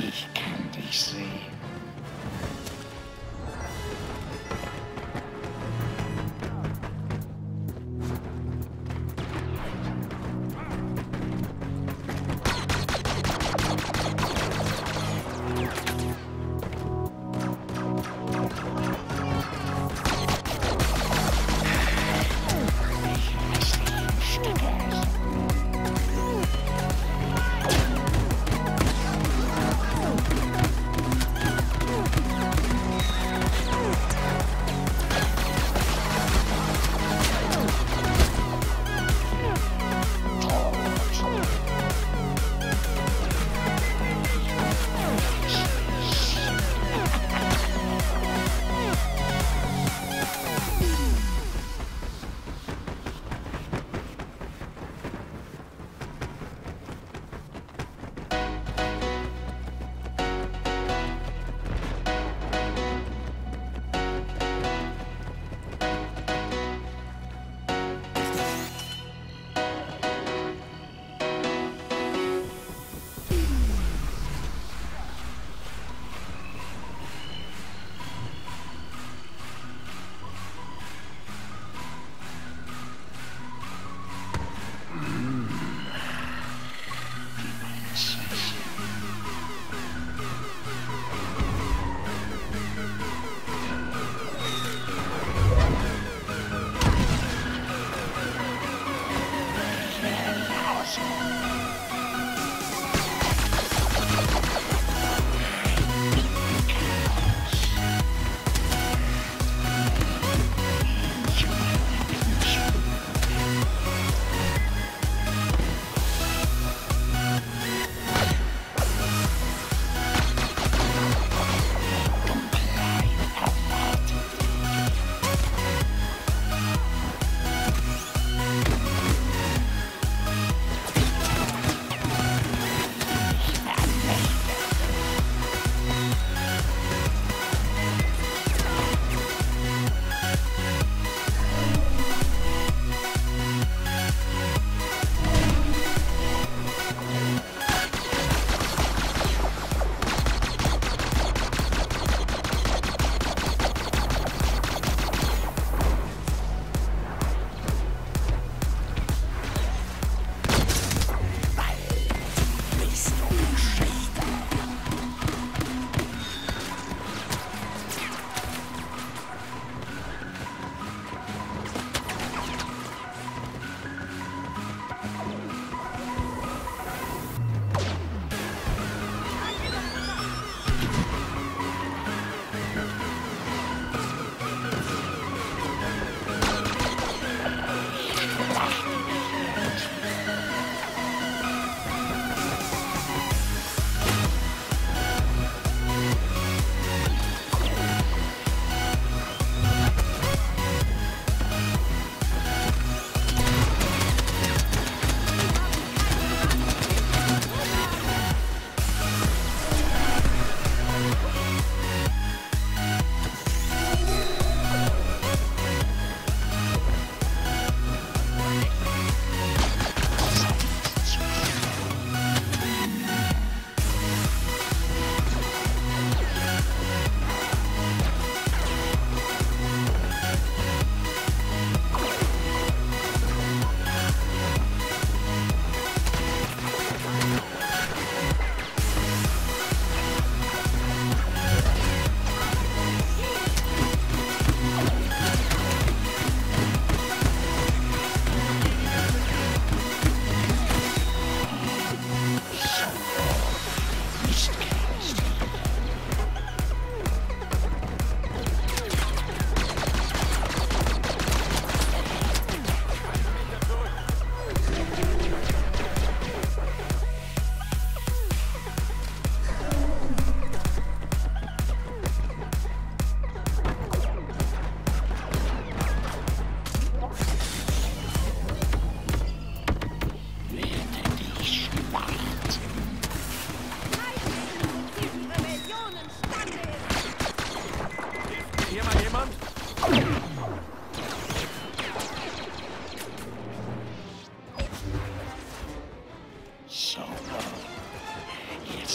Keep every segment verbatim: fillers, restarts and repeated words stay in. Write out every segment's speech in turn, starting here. Ich kann dich sehen.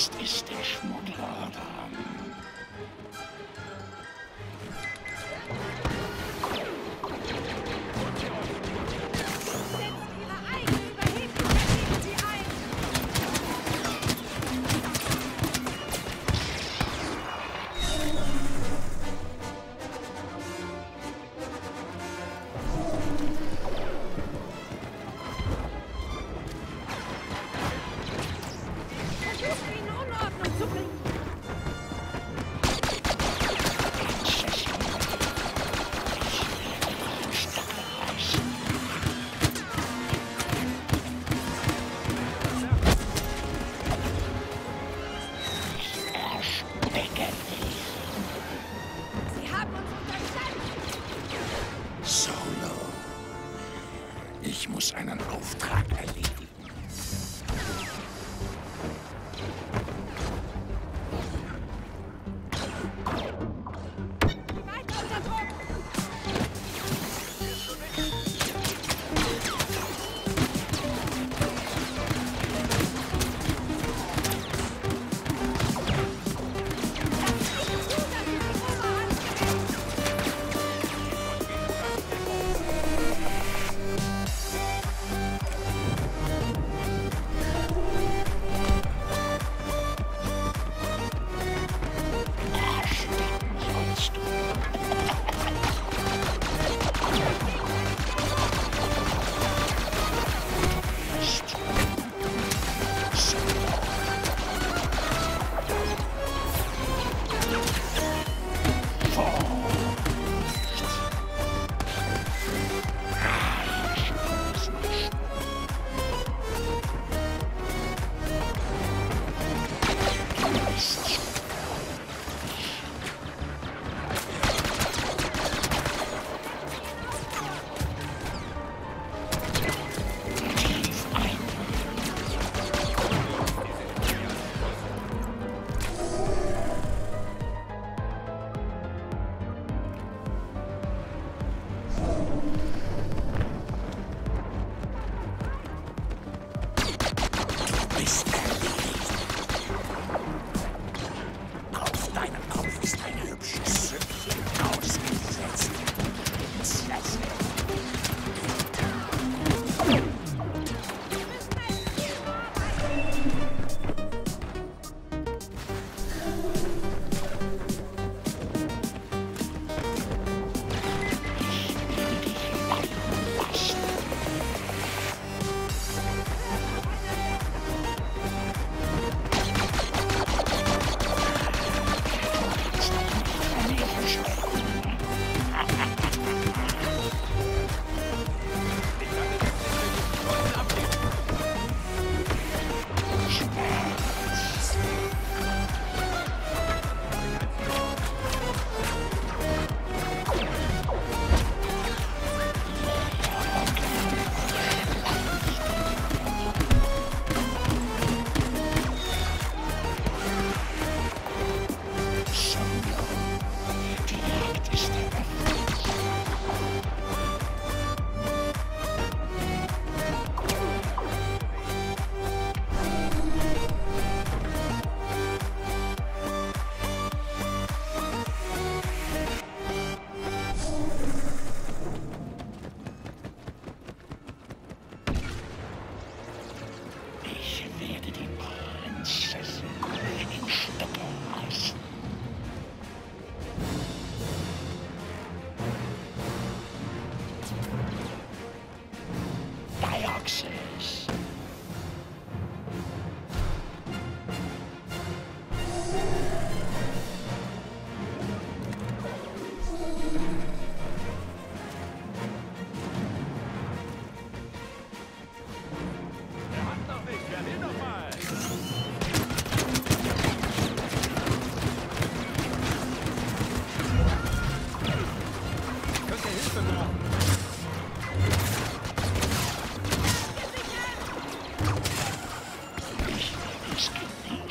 Jetzt ist der Schmuggler dran. Ich muss einen Auftrag erledigen. Auf deinem Kopf ist ein hübsches Süppchen ausgesetzt. Ich bin nicht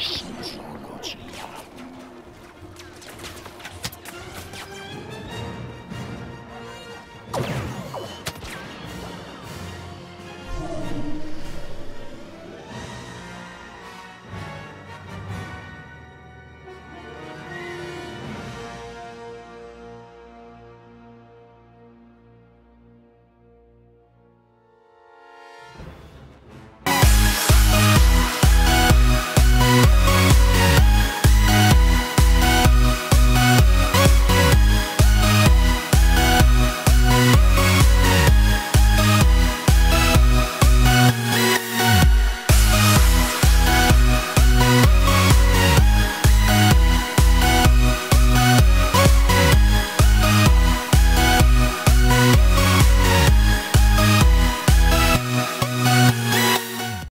so gut wie